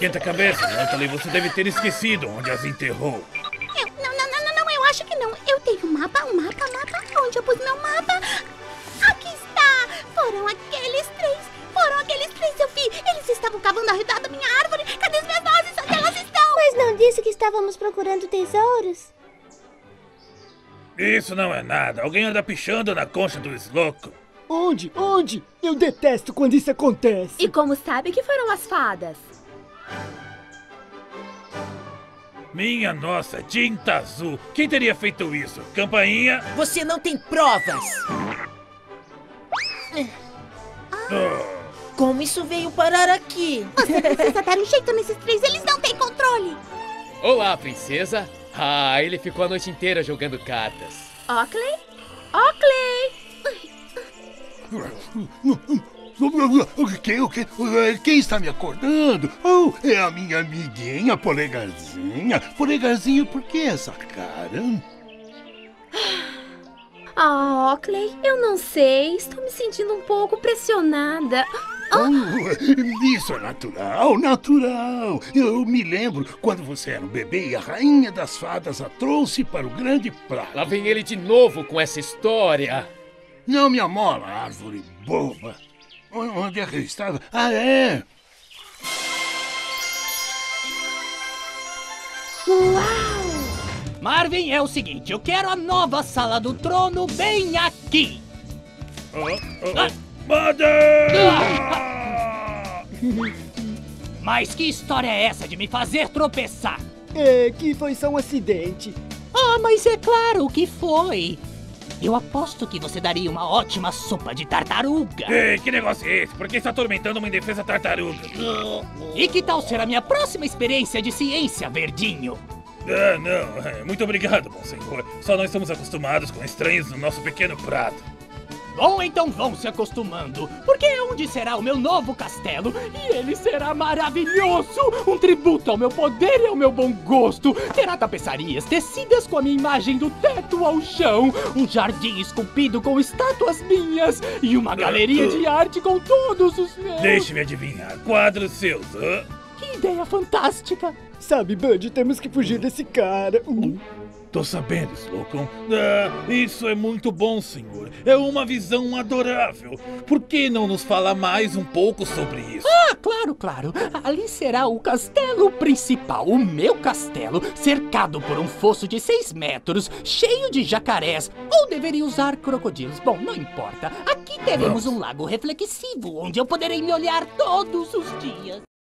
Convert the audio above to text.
esquenta a cabeça, Nathalie. Você deve ter esquecido onde as enterrou. Não, eu acho que não. Eu tenho um mapa. Onde eu pus meu mapa? Aqui está! Foram aqueles três, eu vi. Eles estavam cavando a ritada da minha árvore. Cadê as minhas nozes? Onde elas estão? Mas não disse que estávamos procurando tesouros? Isso não é nada. Alguém anda pichando na concha do Slocum. Onde? Eu detesto quando isso acontece. E como sabe que foram as fadas? Minha nossa, tinta azul. Quem teria feito isso? Campainha? Você não tem provas. Como isso veio parar aqui? Você precisa dar um jeito nesses três. Eles não têm controle. Olá, princesa. Ah, ele ficou a noite inteira jogando cartas. Clay? Quem está me acordando? Oh, é a minha amiguinha Polegarzinha. Polegarzinha, por que essa cara? Ah, Clay, eu não sei. Estou me sentindo um pouco pressionada. Isso é natural. Eu me lembro quando você era um bebê e a rainha das fadas a trouxe para o grande prato. Lá vem ele de novo com essa história. Não me amola, árvore boba. Onde é que eu estava? Uau! Marvin, é o seguinte, eu quero a nova sala do trono bem aqui. Mother! Mas que história é essa de me fazer tropeçar? É que foi só um acidente. Ah, mas é claro que foi. Eu aposto que você daria uma ótima sopa de tartaruga. Ei, que negócio é esse? Por que está atormentando uma indefesa tartaruga? E que tal ser a minha próxima experiência de ciência, verdinho? Não. Muito obrigado, bom senhor. Só não estamos acostumados com estranhos no nosso pequeno prato. Bom, então vão se acostumando. Porque onde será o meu novo castelo? E ele será maravilhoso! Um tributo ao meu poder e ao meu bom gosto. Terá tapeçarias tecidas com a minha imagem do teto ao chão. Um jardim esculpido com estátuas minhas. E uma galeria de arte com todos os meus... Deixe-me adivinhar, quadros seus, Que ideia fantástica! Sabe, Bud, temos que fugir desse cara. Tô sabendo, Slocum. Isso é muito bom, senhor. É uma visão adorável. Por que não nos fala mais um pouco sobre isso? Claro. Ali será o castelo principal, o meu castelo, cercado por um fosso de 6 metros, cheio de jacarés. Ou deveria usar crocodilos. Bom, não importa. Aqui teremos um lago reflexivo, onde eu poderei me olhar todos os dias.